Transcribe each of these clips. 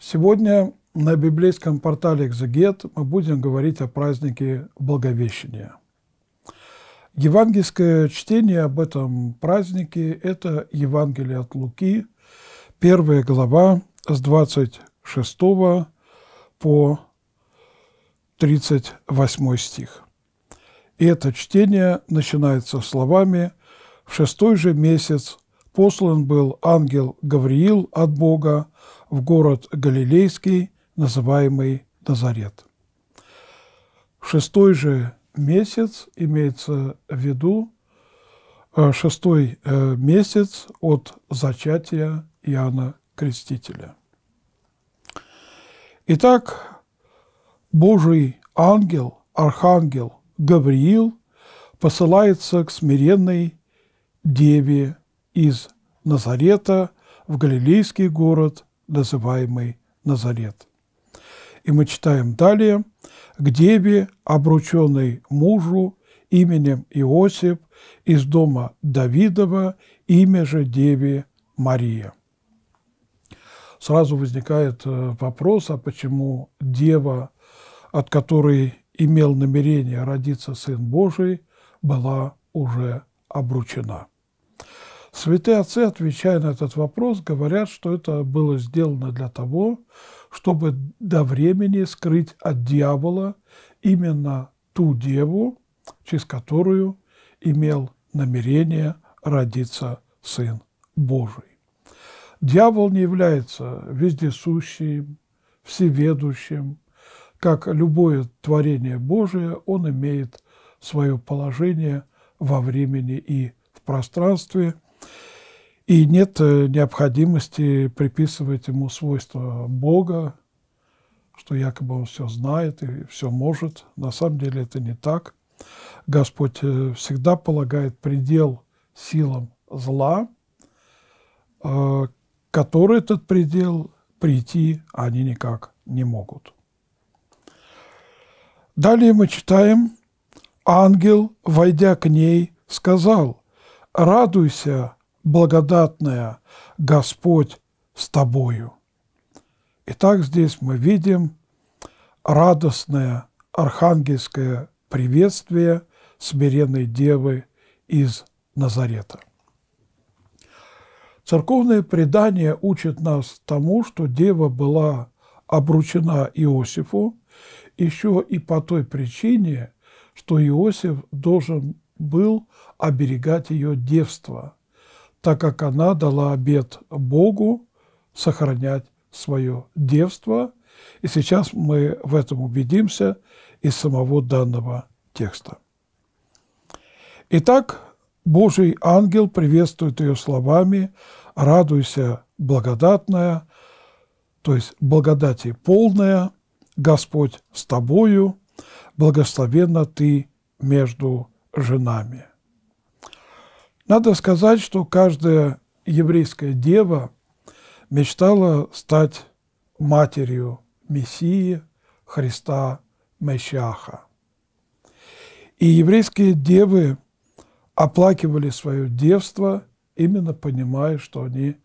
Сегодня на библейском портале «Экзегет» мы будем говорить о празднике Благовещения. Евангельское чтение об этом празднике – это Евангелие от Луки, 1 глава с 26 по 38 стих. И это чтение начинается словами: «В шестой же месяц послан был ангел Гавриил от Бога в город Галилейский, называемый Назарет». В шестой же месяц имеется в виду шестой месяц от зачатия Иоанна Крестителя. Итак, Божий ангел, архангел Гавриил посылается к смиренной деве из Назарета в галилейский город, называемый Назарет. И мы читаем далее: «К деве, обрученной мужу именем Иосиф, из дома Давидова, имя же деве Мария». Сразу возникает вопрос, а почему дева, от которой имел намерение родиться Сын Божий, была уже обручена? Святые отцы, отвечая на этот вопрос, говорят, что это было сделано для того, чтобы до времени скрыть от дьявола именно ту деву, через которую имел намерение родиться Сын Божий. Дьявол не является вездесущим, всеведущим. Как любое творение Божие, он имеет свое положение во времени и в пространстве, и нет необходимости приписывать ему свойства Бога, что якобы он все знает и все может. На самом деле это не так. Господь всегда полагает предел силам зла, который этот предел прийти они никак не могут. Далее мы читаем: «Ангел, войдя к ней, сказал: радуйся, благодатная, Господь с тобою». Итак, здесь мы видим радостное архангельское приветствие смиренной девы из Назарета. Церковное предание учит нас тому, что дева была обручена Иосифу еще и по той причине, что Иосиф должен был оберегать ее девство, так как она дала обет Богу сохранять свое девство. И сейчас мы в этом убедимся из самого данного текста. Итак, Божий ангел приветствует ее словами: «Радуйся, благодатная», то есть благодати полная, «Господь с тобою, благословенна ты между женами». Надо сказать, что каждая еврейская дева мечтала стать матерью Мессии Христа, Мешиаха. И еврейские девы оплакивали свое девство, именно понимая, что они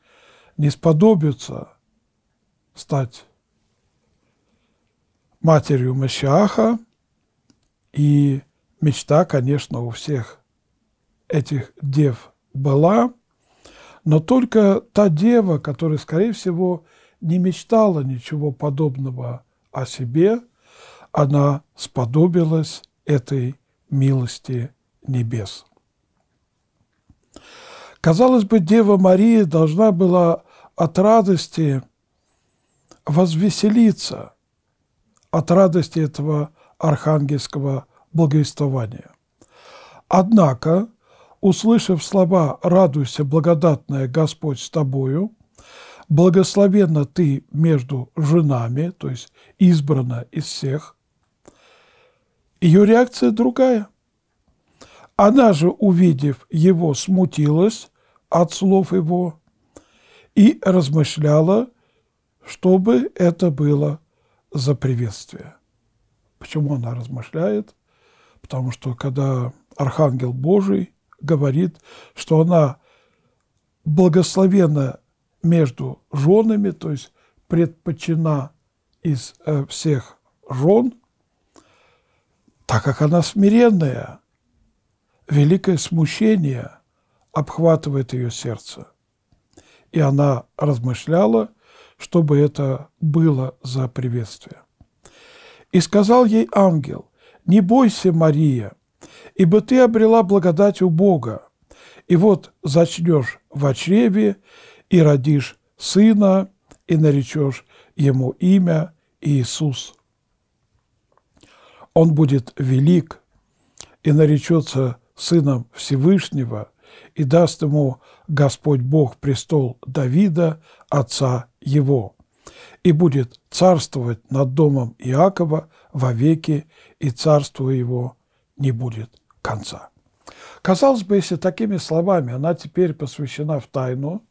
не сподобятся стать матерью Мешиаха. И мечта, конечно, у всех этих дев была, но только та дева, которая, скорее всего, не мечтала ничего подобного о себе, она сподобилась этой милости небес. Казалось бы, дева Мария должна была от радости возвеселиться, от радости этого архангельского благовествования. Однако, услышав слова «Радуйся, благодатная, Господь с тобою, благословенна ты между женами», то есть избрана из всех, ее реакция другая. Она же, увидев его, смутилась от слов его и размышляла, что бы это было за приветствие. Почему она размышляет? Потому что когда архангел Божий говорит, что она благословена между женами, то есть предпочтена из всех жен, так как она смиренная, великое смущение обхватывает ее сердце. И она размышляла, что бы это было за приветствие. И сказал ей ангел: «Не бойся, Мария, ибо ты обрела благодать у Бога, и вот зачнешь в чреве, и родишь сына, и наречешь ему имя Иисус. Он будет велик, и наречется Сыном Всевышнего, и даст ему Господь Бог престол Давида, отца его, и будет царствовать над домом Иакова вовеки, и царство его не будет конца». Казалось бы, если такими словами она теперь посвящена в тайну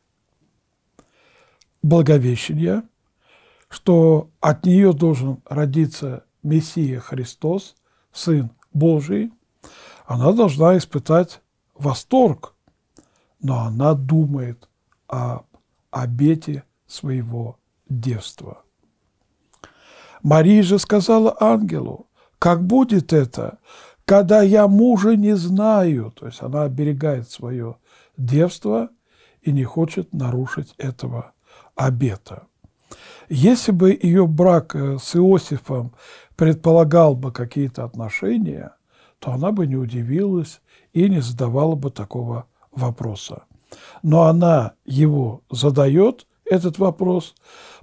Благовещения, что от нее должен родиться Мессия Христос, Сын Божий, она должна испытать восторг, но она думает об обете своего девства. Мария же сказала ангелу: «Как будет это, когда я мужа не знаю?» То есть она оберегает свое девство и не хочет нарушить этого обета. Если бы ее брак с Иосифом предполагал бы какие-то отношения, то она бы не удивилась и не задавала бы такого вопроса. Но она его задает, этот вопрос,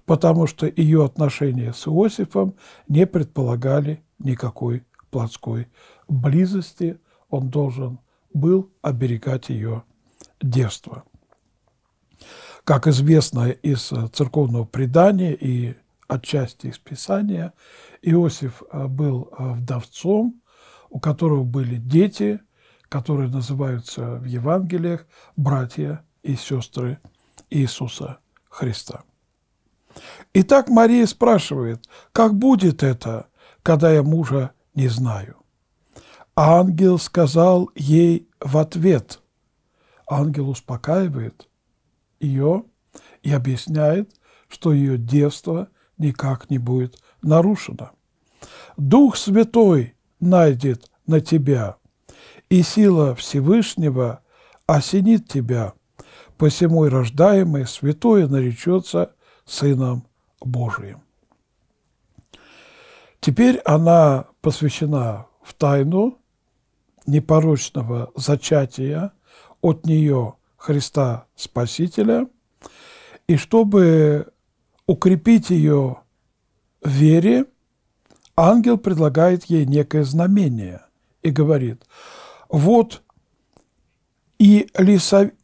потому что ее отношения с Иосифом не предполагали никакой плотской близости. Он должен был оберегать ее девство. Как известно из церковного предания и отчасти из Писания, Иосиф был вдовцом, у которого были дети, которые называются в Евангелиях братья и сестры Иисуса Христа. Итак, Мария спрашивает: «Как будет это, когда я мужа не знаю?» А ангел сказал ей в ответ. Ангел успокаивает ее и объясняет, что ее девство никак не будет нарушено. «Дух Святой найдет на тебя, и сила Всевышнего осенит тебя, посему и рождаемый святое наречется Сыном Божиим». Теперь она посвящена в тайну непорочного зачатия от нее Христа Спасителя, и чтобы укрепить ее в вере, ангел предлагает ей некое знамение и говорит: «Вот Елисавета,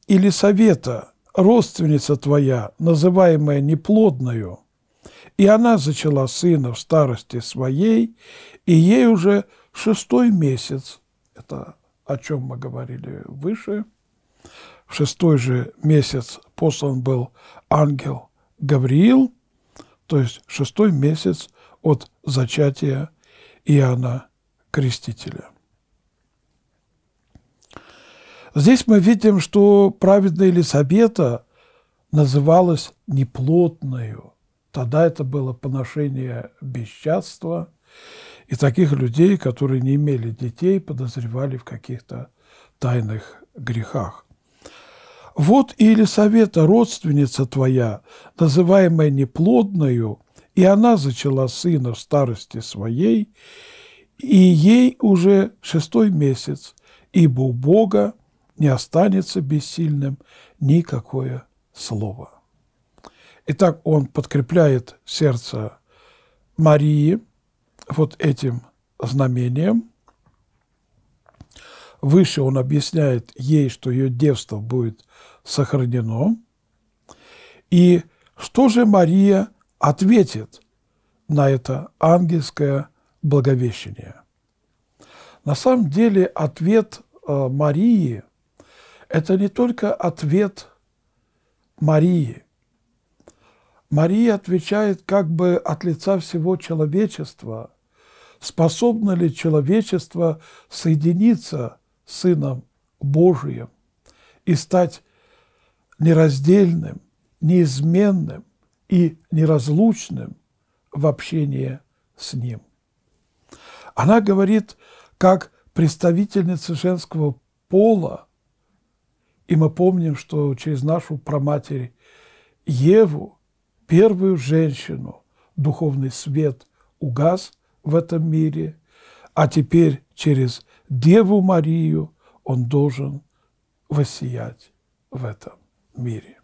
родственница твоя, называемая неплодною, и она зачала сына в старости своей, и ей уже 6-й месяц». Это о чем мы говорили выше. В 6-й же месяц послан был ангел Гавриил, то есть 6-й месяц от зачатия Иоанна Крестителя. Здесь мы видим, что праведная Елисавета называлась неплотною. Тогда это было поношение бесчадства, и таких людей, которые не имели детей, подозревали в каких-то тайных грехах. «Вот и Елисавета, родственница твоя, называемая неплодною, и она зачала сына в старости своей, и ей уже 6-й месяц, ибо у Бога не останется бессильным никакое слово». Итак, он подкрепляет сердце Марии вот этим знамением. Выше он объясняет ей, что ее девство будет сохранено. И что же Мария ответит на это ангельское благовещение? На самом деле ответ Марии – это не только ответ Марии. Мария отвечает как бы от лица всего человечества. Способно ли человечество соединиться с Сыном Божиим и стать нераздельным, неизменным, и неразлучным в общении с Ним. Она говорит, как представительница женского пола, и мы помним, что через нашу праматерь Еву, первую женщину, духовный свет угас в этом мире, а теперь через Деву Марию он должен воссиять в этом мире.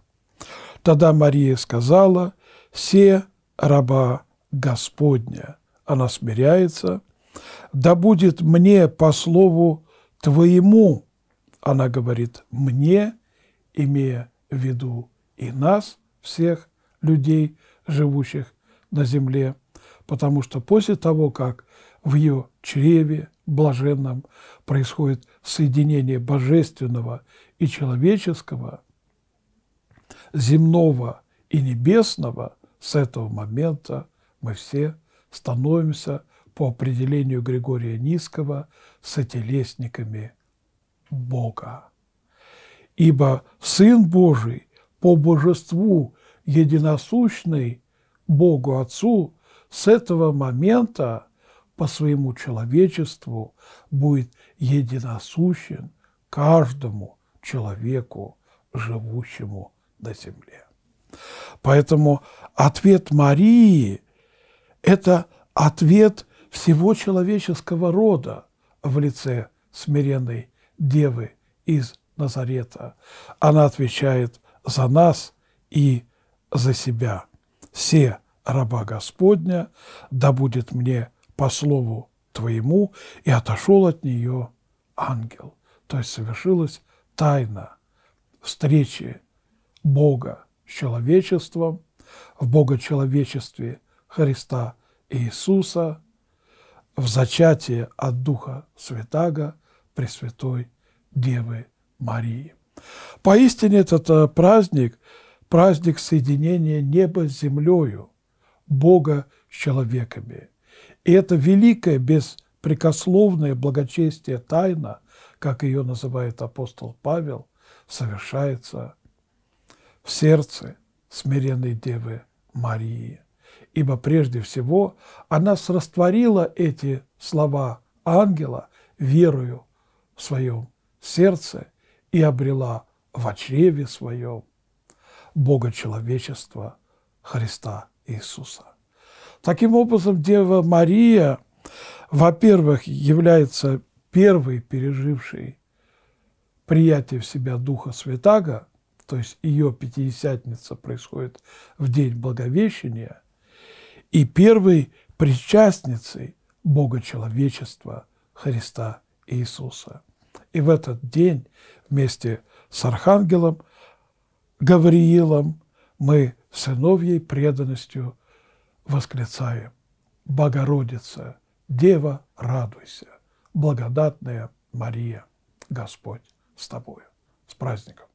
Тогда Мария сказала: «Се раба Господня». Она смиряется. «Да будет мне по слову Твоему», она говорит «мне», имея в виду и нас, всех людей, живущих на земле, потому что после того, как в ее чреве блаженном происходит соединение божественного и человеческого, земного и небесного, с этого момента мы все становимся по определению Григория Нисского сотелесниками Бога. Ибо Сын Божий по божеству единосущный Богу Отцу с этого момента по своему человечеству будет единосущен каждому человеку, живущему на земле. Поэтому ответ Марии – это ответ всего человеческого рода в лице смиренной Девы из Назарета. Она отвечает за нас и за себя. «Се раба Господня, да будет мне по слову Твоему», и отошел от нее ангел. То есть совершилась тайна встречи Бога с человечеством, в богочеловечестве Христа Иисуса, в зачатии от Духа Святаго Пресвятой Девы Марии. Поистине этот праздник – праздник соединения неба с землею, Бога с человеками. И это великая, беспрекословная благочестие тайна, как ее называет апостол Павел, совершается в сердце смиренной Девы Марии. Ибо прежде всего она срастворила эти слова ангела верою в своем сердце и обрела во чреве своем богочеловечество Христа Иисуса. Таким образом, Дева Мария, во-первых, является первой пережившей приятие в себя Духа Святаго, то есть ее пятидесятница происходит в день Благовещения, и первой причастницей богочеловечества Христа Иисуса. И в этот день вместе с архангелом Гавриилом мы сыновьей преданностью восклицаем: «Богородица, Дева, радуйся, благодатная Мария, Господь с тобою». С праздником!